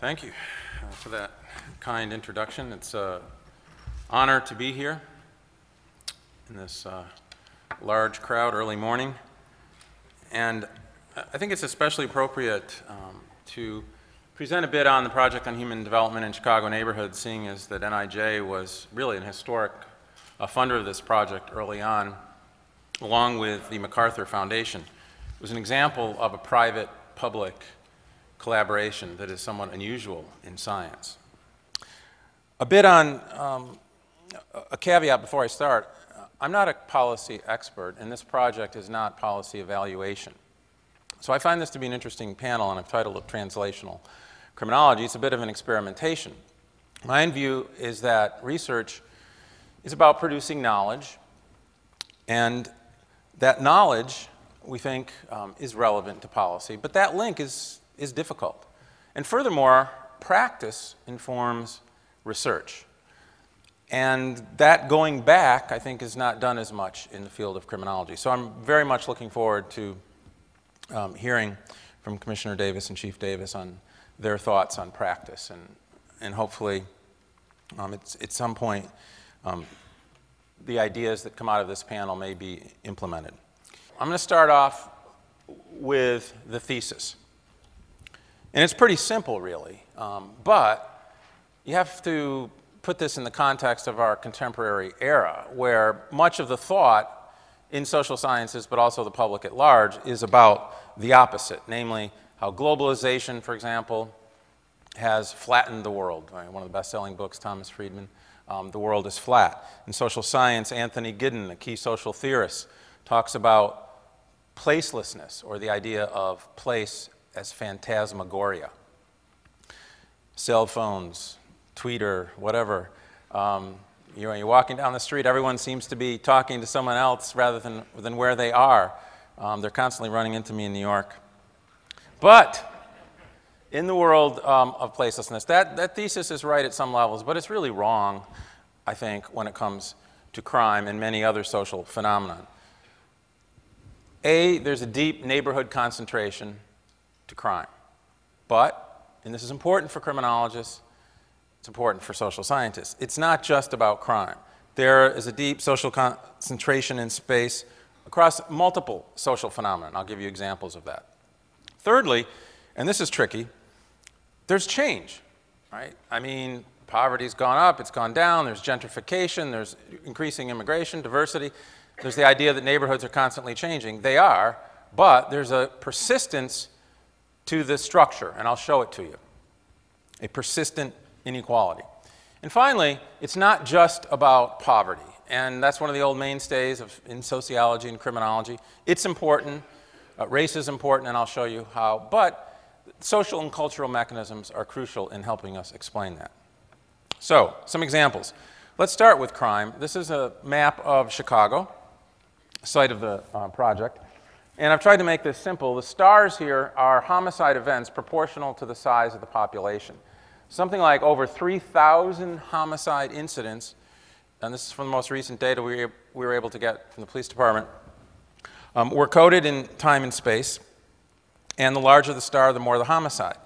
Thank you for that kind introduction. It's an honor to be here in this large crowd early morning. And I think it's especially appropriate to present a bit on the Project on Human Development in Chicago Neighborhoods, seeing as that NIJ was really an historic funder of this project early on, along with the MacArthur Foundation. It was an example of a private-public collaboration that is somewhat unusual in science. A bit on a caveat before I start. I'm not a policy expert, and this project is not policy evaluation. So I find this to be an interesting panel, and I've titled it Translational Criminology. It's a bit of an experimentation. My view is that research is about producing knowledge, and that knowledge, we think, is relevant to policy, but that link is difficult. And furthermore, practice informs research. And that going back, I think, is not done as much in the field of criminology. So I'm very much looking forward to hearing from Commissioner Davis and Chief Davis on their thoughts on practice. And hopefully, it's, at some point, the ideas that come out of this panel may be implemented. I'm going to start off with the thesis. And it's pretty simple, really. But you have to put this in the context of our contemporary era, where much of the thought in social sciences, but also the public at large, is about the opposite, namely how globalization, for example, has flattened the world. One of the best-selling books, Thomas Friedman, The World is Flat. In social science, Anthony Gidden, a key social theorist, talks about placelessness, or the idea of place as phantasmagoria. Cell phones, Twitter, whatever. You know, you're walking down the street, everyone seems to be talking to someone else rather than where they are. They're constantly running into me in New York. But in the world of placelessness, that thesis is right at some levels, but it's really wrong, I think, when it comes to crime and many other social phenomena. There's a deep neighborhood concentration to crime. But, and this is important for criminologists, it's important for social scientists, it's not just about crime. There is a deep social concentration in space across multiple social phenomena. I'll give you examples of that. Thirdly, and this is tricky, there's change, right? I mean, poverty's gone up, it's gone down, there's gentrification, there's increasing immigration, diversity. There's the idea that neighborhoods are constantly changing. They are, but there's a persistence to this structure, and I'll show it to you. A persistent inequality. And finally, it's not just about poverty, and that's one of the old mainstays in sociology and criminology. It's important, race is important, and I'll show you how, but social and cultural mechanisms are crucial in helping us explain that. So, some examples. Let's start with crime. This is a map of Chicago, site of the project, and I've tried to make this simple. The stars here are homicide events proportional to the size of the population. Something like over 3,000 homicide incidents, and this is from the most recent data we were able to get from the police department, were coded in time and space, and the larger the star, the more the homicide.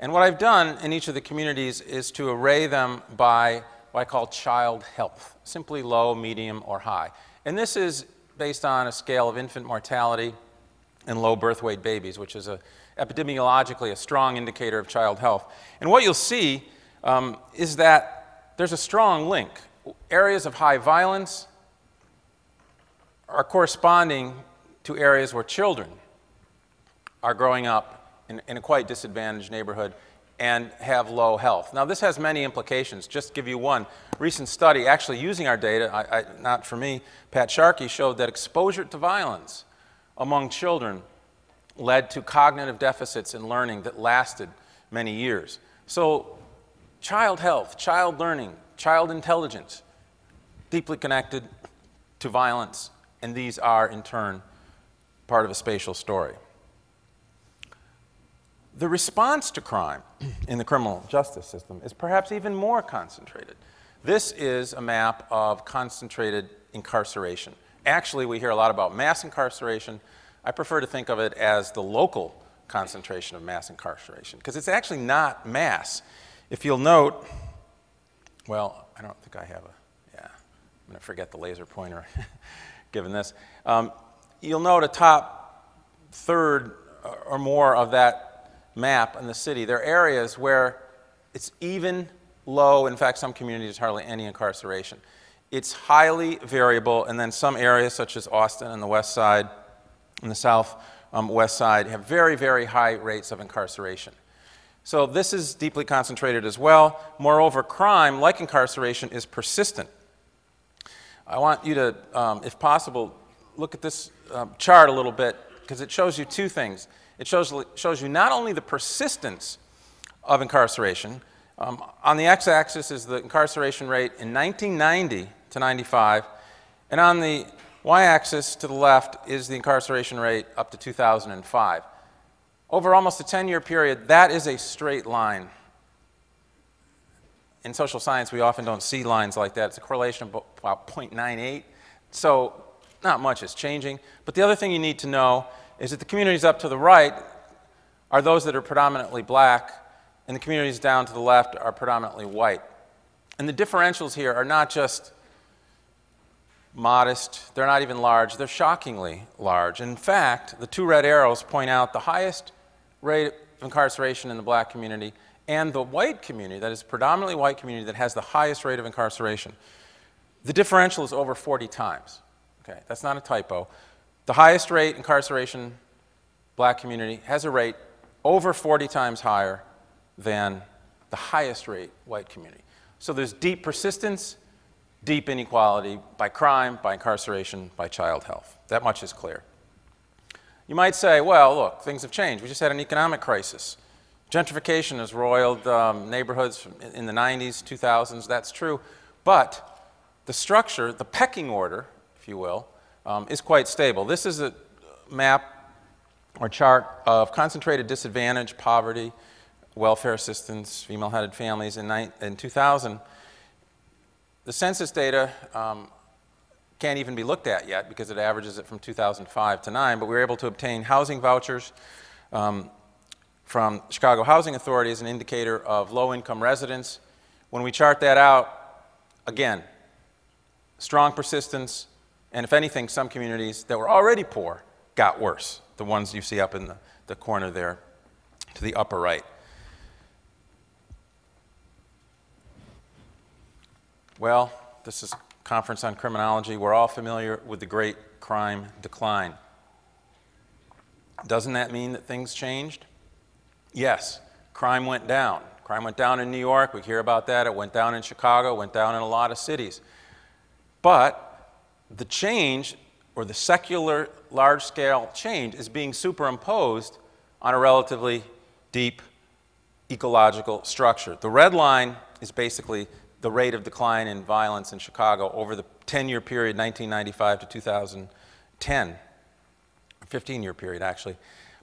And what I've done in each of the communities is to array them by what I call child health, simply low, medium, or high. And this is based on a scale of infant mortality and low birth weight babies, which is epidemiologically a strong indicator of child health. And what you'll see is that there's a strong link. Areas of high violence are corresponding to areas where children are growing up in a quite disadvantaged neighborhood and have low health. Now, this has many implications. Just to give you one recent study, actually using our data, not for me, Pat Sharkey showed that exposure to violence among children led to cognitive deficits in learning that lasted many years. So child health, child learning, child intelligence, deeply connected to violence, and these are, in turn, part of a spatial story. The response to crime in the criminal justice system is perhaps even more concentrated. This is a map of concentrated incarceration. Actually, we hear a lot about mass incarceration. I prefer to think of it as the local concentration of mass incarceration, because it's actually not mass. If you'll note, well, I don't think I have a, yeah, I'm going to forget the laser pointer given this. You'll note a top third or more of that map in the city. There are areas where it's even low. In fact, some communities hardly any incarceration. It's highly variable, and then some areas such as Austin and the West Side and the South West Side have very, very high rates of incarceration. So this is deeply concentrated as well. Moreover, crime, like incarceration, is persistent. I want you to, if possible, look at this chart a little bit, because it shows you two things. It shows you not only the persistence of incarceration. On the x-axis is the incarceration rate in 1990 to 95, and on the y-axis to the left is the incarceration rate up to 2005. Over almost a 10-year period, that is a straight line. In social science, we often don't see lines like that. It's a correlation of about 0.98, so not much is changing. But the other thing you need to know is that the communities up to the right are those that are predominantly black, and the communities down to the left are predominantly white. And the differentials here are not just modest, they're not even large, they're shockingly large. In fact, the two red arrows point out the highest rate of incarceration in the black community and the white community, that is predominantly white community, that has the highest rate of incarceration. The differential is over 40 times. Okay, that's not a typo. The highest rate incarceration black community has a rate over 40 times higher than the highest rate white community. So there's deep persistence, deep inequality by crime, by incarceration, by child health. That much is clear. You might say, well, look, things have changed. We just had an economic crisis. Gentrification has roiled neighborhoods in the 90s, 2000s, that's true. But the structure, the pecking order, if you will, is quite stable. This is a map or chart of concentrated disadvantage, poverty, welfare assistance, female-headed families in 2000. The census data can't even be looked at yet because it averages it from 2005 to 9, but we were able to obtain housing vouchers from Chicago Housing Authority as an indicator of low-income residents. When we chart that out, again, strong persistence, and if anything, some communities that were already poor got worse, the ones you see up in the corner there to the upper right. Well, this is a conference on criminology. We're all familiar with the great crime decline. Doesn't that mean that things changed? Yes, crime went down. Crime went down in New York. We hear about that. It went down in Chicago. It went down in a lot of cities. But the change, or the secular large-scale change, is being superimposed on a relatively deep ecological structure. The red line is basically the rate of decline in violence in Chicago over the 10-year period, 1995 to 2010, 15-year period actually.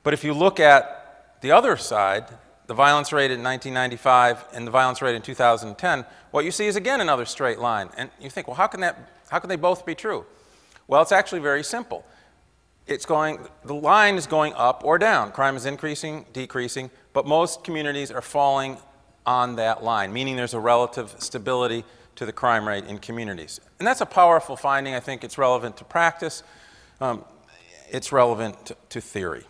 But if you look at the other side, the violence rate in 1995 and the violence rate in 2010, what you see is again another straight line. And you think, well, how can they both be true? Well, it's actually very simple. The line is going up or down. Crime is increasing, decreasing, but most communities are falling on that line, meaning there's a relative stability to the crime rate in communities. And that's a powerful finding. I think it's relevant to practice. It's relevant to theory.